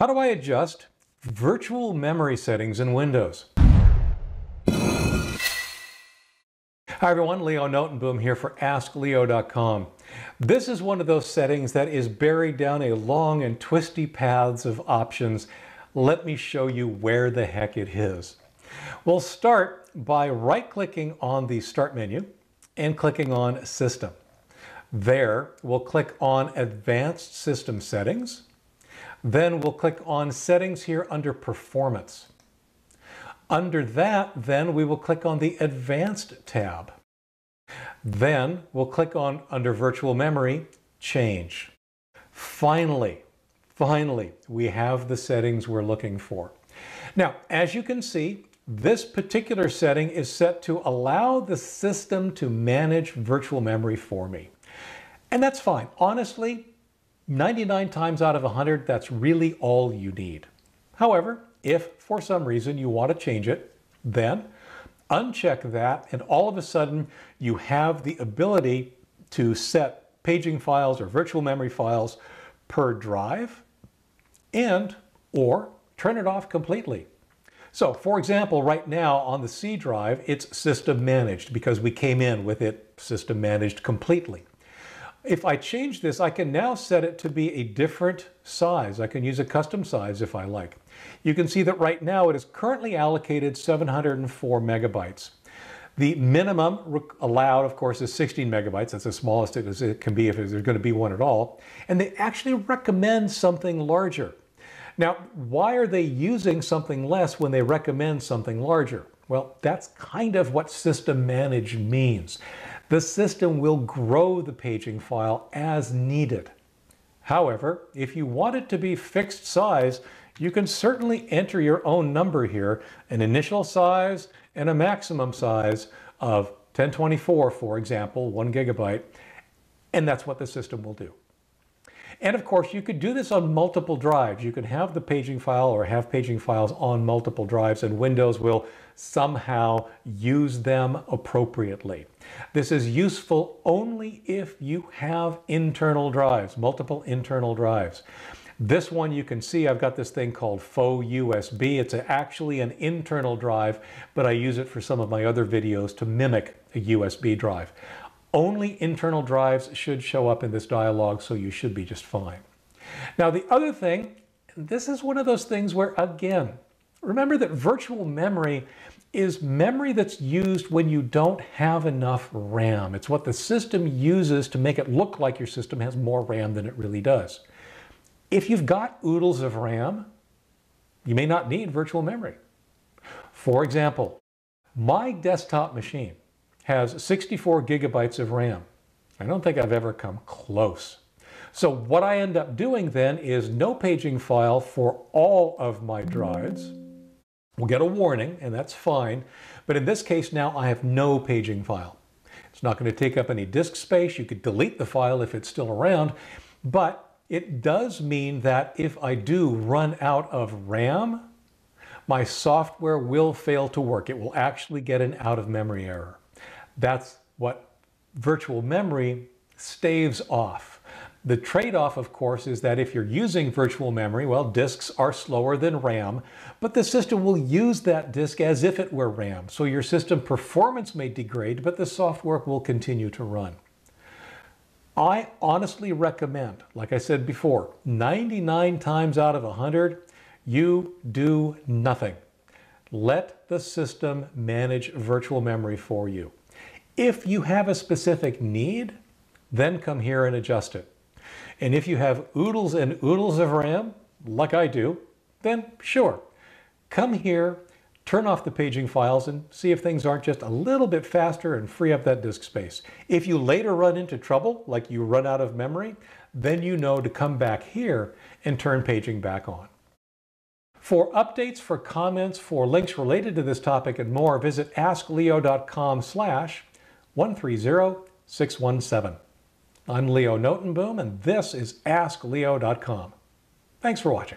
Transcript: How do I adjust virtual memory settings in Windows? Hi everyone, Leo Notenboom here for AskLeo.com. This is one of those settings that is buried down a long and twisty paths of options. Let me show you where the heck it is. We'll start by right-clicking on the Start menu and clicking on System. There, we'll click on Advanced System Settings. Then we'll click on Settings here under Performance. Under that, then we will click on the Advanced tab. Then we'll click on, under Virtual Memory, Change. Finally, we have the settings we're looking for. Now, as you can see, this particular setting is set to allow the system to manage virtual memory for me. And that's fine. Honestly, 99 times out of 100, that's really all you need. However, if for some reason you want to change it, then uncheck that and all of a sudden you have the ability to set paging files or virtual memory files per drive and or turn it off completely. So for example, right now on the C drive, it's system managed because we came in with it system managed completely. If I change this, I can now set it to be a different size. I can use a custom size if I like. You can see that right now it is currently allocated 704 megabytes. The minimum allowed, of course, is 16 megabytes. That's the smallest it can be if there's going to be one at all. And they actually recommend something larger. Now, why are they using something less when they recommend something larger? Well, that's kind of what system manage means. The system will grow the paging file as needed. However, if you want it to be fixed size, you can certainly enter your own number here, an initial size and a maximum size of 1024, for example, 1 gigabyte, and that's what the system will do. And of course, you could do this on multiple drives. You can have the paging file or have paging files on multiple drives, and Windows will somehow use them appropriately. This is useful only if you have internal drives, multiple internal drives. This one you can see, I've got this thing called faux USB. It's actually an internal drive, but I use it for some of my other videos to mimic a USB drive. Only internal drives should show up in this dialog, so you should be just fine. Now the other thing, this is one of those things where, again, remember that virtual memory is memory that's used when you don't have enough RAM. It's what the system uses to make it look like your system has more RAM than it really does. If you've got oodles of RAM, you may not need virtual memory. For example, my desktop machine has 64 gigabytes of RAM. I don't think I've ever come close. So what I end up doing then is no paging file for all of my drives. We'll get a warning, and that's fine. But in this case now, I have no paging file. It's not going to take up any disk space. You could delete the file if it's still around. But it does mean that if I do run out of RAM, my software will fail to work. It will actually get an out-of-memory error. That's what virtual memory staves off. The trade-off, of course, is that if you're using virtual memory, well, disks are slower than RAM, but the system will use that disk as if it were RAM. So your system performance may degrade, but the software will continue to run. I honestly recommend, like I said before, 99 times out of 100, you do nothing. Let the system manage virtual memory for you. If you have a specific need, then come here and adjust it. And if you have oodles and oodles of RAM, like I do, then sure, come here, turn off the paging files and see if things aren't just a little bit faster and free up that disk space. If you later run into trouble, like you run out of memory, then you know to come back here and turn paging back on. For updates, for comments, for links related to this topic and more, visit askleo.com/130617. I'm Leo Notenboom, and this is AskLeo.com. Thanks for watching.